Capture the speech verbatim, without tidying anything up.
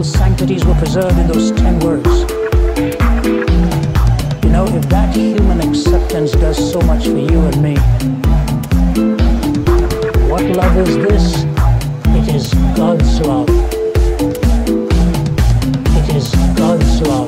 Sanctities were preserved in those ten words. You know, if that human acceptance does so much for you and me, what love is this? It is God's love. It is God's love.